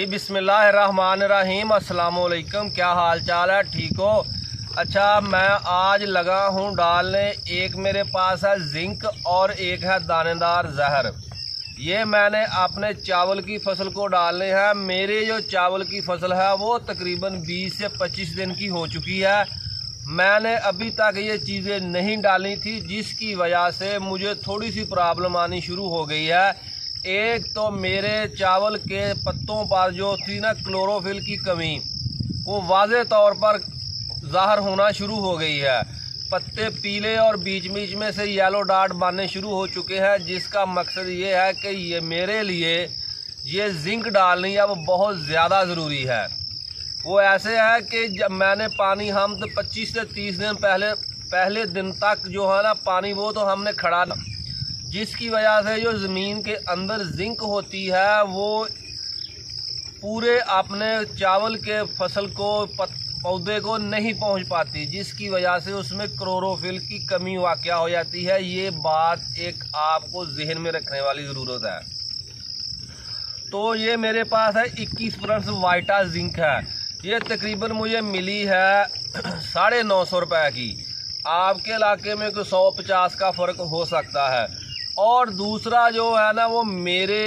जी बिस्मिल्लाहिर्रहमानिर्रहीम, अस्सलामुअलैकुम। क्या हाल चाल है? ठीक हो? अच्छा, मैं आज लगा हूँ डालने, एक मेरे पास है जिंक और एक है दानेदार जहर। ये मैंने अपने चावल की फसल को डालने हैं। मेरे जो चावल की फसल है वो तकरीबन 20 से 25 दिन की हो चुकी है। मैंने अभी तक ये चीज़ें नहीं डाली थी, जिसकी वजह से मुझे थोड़ी सी प्रॉब्लम आनी शुरू हो गई है। एक तो मेरे चावल के पत्तों पर जो थी ना क्लोरोफिल की कमी, वो वाज़े तौर पर ज़ाहिर होना शुरू हो गई है। पत्ते पीले और बीच बीच में से येलो डार्ट बनने शुरू हो चुके हैं, जिसका मकसद ये है कि ये मेरे लिए ये जिंक डालनी अब बहुत ज़्यादा ज़रूरी है। वो ऐसे है कि जब मैंने पानी हम तो 25 से 30 दिन पहले दिन तक जो है ना पानी वो तो हमने खड़ा, जिसकी वजह से जो ज़मीन के अंदर जिंक होती है वो पूरे अपने चावल के फसल को पौधे को नहीं पहुंच पाती, जिसकी वजह से उसमें क्लोरोफिल की कमी वाक़या हो जाती है। ये बात एक आपको जहन में रखने वाली ज़रूरत है। तो ये मेरे पास है 21% वाइटा जिंक है। ये तकरीबन मुझे मिली है 950 रुपये की। आपके इलाके में कोई 150 का फ़र्क हो सकता है। और दूसरा जो है ना वो मेरे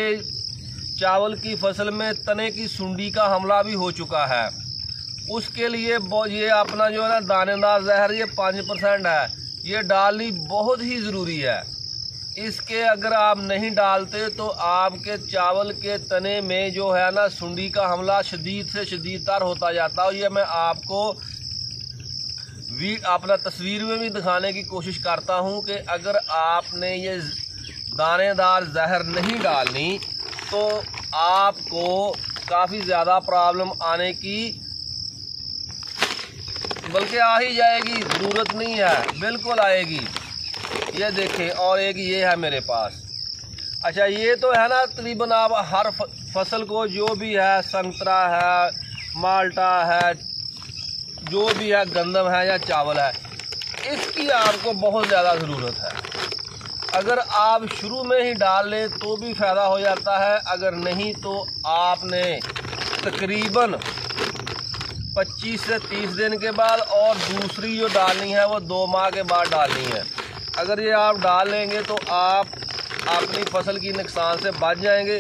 चावल की फसल में तने की सुंडी का हमला भी हो चुका है। उसके लिए ये अपना जो है ना दानेदार जहर ये 5% है, ये डालनी बहुत ही ज़रूरी है। इसके अगर आप नहीं डालते तो आपके चावल के तने में जो है ना सुंडी का हमला शदीद से शदीद तर होता जाता है। ये मैं आपको अपना तस्वीर में भी दिखाने की कोशिश करता हूं कि अगर आपने ये दानेदार जहर नहीं डालनी तो आपको काफ़ी ज़्यादा प्रॉब्लम आने की बल्कि आ ही जाएगी। ज़रूरत नहीं है, बिल्कुल आएगी। ये देखें, और एक ये है मेरे पास। अच्छा, ये तो है ना तकरीबन आप हर फसल को जो भी है, संतरा है, माल्टा है, जो भी है, गंदम है या चावल है, इसकी आपको बहुत ज़्यादा ज़रूरत है। अगर आप शुरू में ही डाल लें तो भी फ़ायदा हो जाता है, अगर नहीं तो आपने तकरीबन 25 से 30 दिन के बाद और दूसरी जो डालनी है वो 2 माह के बाद डालनी है। अगर ये आप डाल लेंगे तो आप अपनी फसल की नुकसान से बच जाएंगे।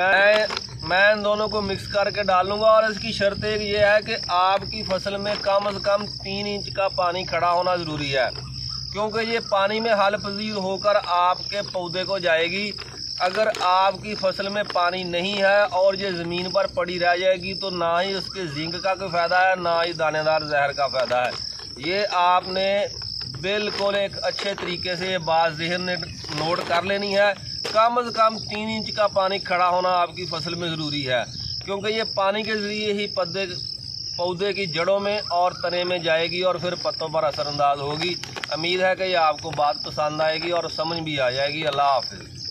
मैं इन दोनों को मिक्स करके डालूंगा, और इसकी शर्त एक ये है कि आपकी फसल में कम से कम 3 इंच का पानी खड़ा होना ज़रूरी है, क्योंकि ये पानी में हाल पजीर होकर आपके पौधे को जाएगी। अगर आपकी फसल में पानी नहीं है और ये ज़मीन पर पड़ी रह जाएगी तो ना ही उसके जिंक का कोई फ़ायदा है, ना ही दानेदार जहर का फ़ायदा है। ये आपने बिल्कुल एक अच्छे तरीके से ये बात जहन ने नोट कर लेनी है। कम से कम 3 इंच का पानी खड़ा होना आपकी फसल में ज़रूरी है, क्योंकि ये पानी के ज़रिए ही पौधे की जड़ों में और तने में जाएगी और फिर पत्तों पर असरअंदाज होगी। उम्मीद है कि ये आपको बात पसंद आएगी और समझ भी आ जाएगी। अल्लाह हाफिज़।